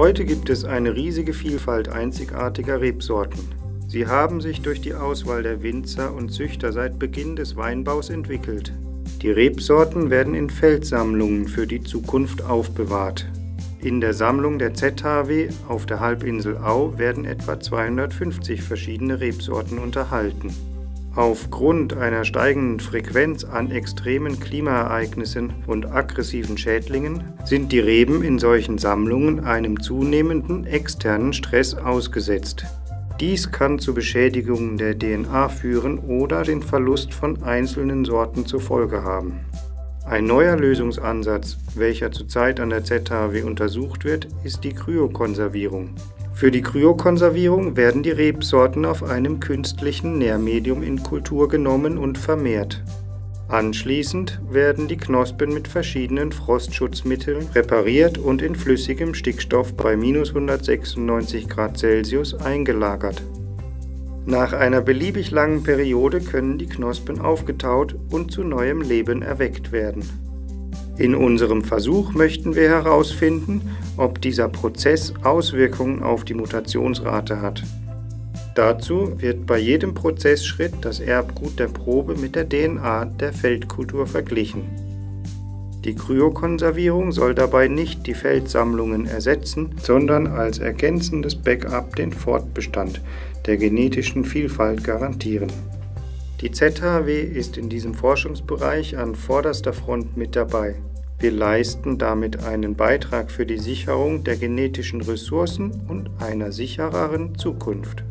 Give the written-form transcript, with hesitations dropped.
Heute gibt es eine riesige Vielfalt einzigartiger Rebsorten. Sie haben sich durch die Auswahl der Winzer und Züchter seit Beginn des Weinbaus entwickelt. Die Rebsorten werden in Feldsammlungen für die Zukunft aufbewahrt. In der Sammlung der ZHAW auf der Halbinsel Au werden etwa 250 verschiedene Rebsorten unterhalten. Aufgrund einer steigenden Frequenz an extremen Klimaereignissen und aggressiven Schädlingen sind die Reben in solchen Sammlungen einem zunehmenden externen Stress ausgesetzt. Dies kann zu Beschädigungen der DNA führen oder den Verlust von einzelnen Sorten zur Folge haben. Ein neuer Lösungsansatz, welcher zurzeit an der ZHAW untersucht wird, ist die Kryokonservierung. Für die Kryokonservierung werden die Rebsorten auf einem künstlichen Nährmedium in Kultur genommen und vermehrt. Anschließend werden die Knospen mit verschiedenen Frostschutzmitteln präpariert und in flüssigem Stickstoff bei −196 °C eingelagert. Nach einer beliebig langen Periode können die Knospen aufgetaut und zu neuem Leben erweckt werden. In unserem Versuch möchten wir herausfinden, ob dieser Prozess Auswirkungen auf die Mutationsrate hat. Dazu wird bei jedem Prozessschritt das Erbgut der Probe mit der DNA der Feldkultur verglichen. Die Kryokonservierung soll dabei nicht die Feldsammlungen ersetzen, sondern als ergänzendes Backup den Fortbestand der genetischen Vielfalt garantieren. Die ZHAW ist in diesem Forschungsbereich an vorderster Front mit dabei. Wir leisten damit einen Beitrag für die Sicherung der genetischen Ressourcen und einer sichereren Zukunft.